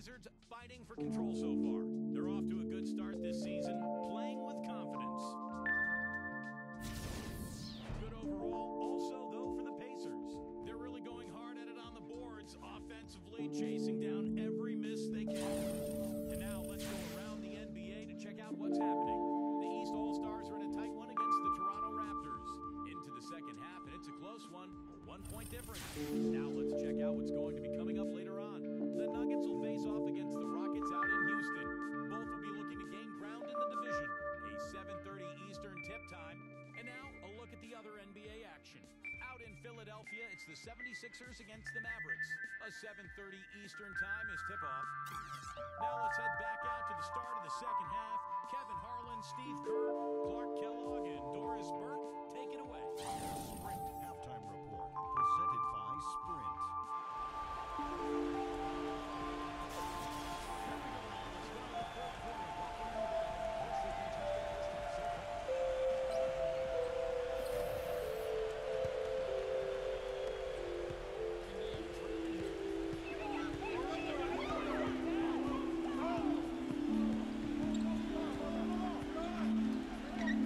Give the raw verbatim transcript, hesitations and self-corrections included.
Wizards fighting for control so far. They're off to a good start this season, playing with confidence. Good overall, also, though, for the Pacers. They're really going hard at it on the boards, offensively chasing down every miss they can. And now let's go around the N B A to check out what's happening. The East All-Stars are in a tight one against the Toronto Raptors. Into the second half, and it's a close one, a one-point difference. Now let's check out what's going to be coming up later on. The Nuggets will face off against the Rockets out in Houston. Both will be looking to gain ground in the division. A seven thirty Eastern tip time. And now, a look at the other N B A action. Out in Philadelphia, it's the seventy-sixers against the Mavericks. A seven thirty Eastern time is tip-off. Now let's head back out to the start of the second half. Kevin Harlan, Steve Kerr, Clark Kellogg, and Doris Burke take it away. Sprint Halftime Report, presented by Sprint. Come on.